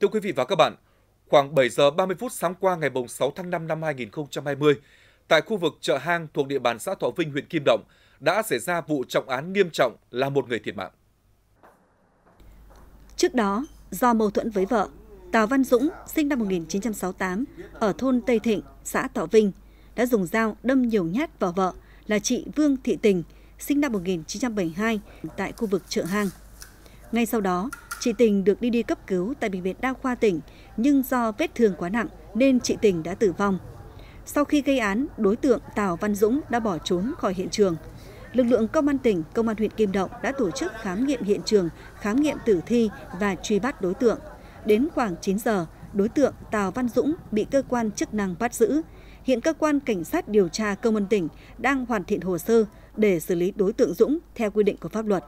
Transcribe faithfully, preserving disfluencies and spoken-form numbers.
Thưa quý vị và các bạn, khoảng bảy giờ ba mươi phút sáng qua ngày sáu tháng năm năm hai nghìn không trăm hai mươi, tại khu vực chợ Hang thuộc địa bàn xã Thọ Vinh, huyện Kim Động, đã xảy ra vụ trọng án nghiêm trọng làm một người thiệt mạng. Trước đó, do mâu thuẫn với vợ, Tào Văn Dũng, sinh năm một nghìn chín trăm sáu mươi tám, ở thôn Tây Thịnh, xã Thọ Vinh, đã dùng dao đâm nhiều nhát vào vợ là chị Vương Thị Tình, sinh năm một nghìn chín trăm bảy mươi hai, tại khu vực chợ Hang. Ngay sau đó, chị Tình được đi đi cấp cứu tại Bệnh viện Đa khoa tỉnh, nhưng do vết thương quá nặng nên chị Tình đã tử vong. Sau khi gây án, đối tượng Tào Văn Dũng đã bỏ trốn khỏi hiện trường. Lực lượng công an tỉnh, công an huyện Kim Động đã tổ chức khám nghiệm hiện trường, khám nghiệm tử thi và truy bắt đối tượng. Đến khoảng chín giờ, đối tượng Tào Văn Dũng bị cơ quan chức năng bắt giữ. Hiện cơ quan cảnh sát điều tra công an tỉnh đang hoàn thiện hồ sơ để xử lý đối tượng Dũng theo quy định của pháp luật.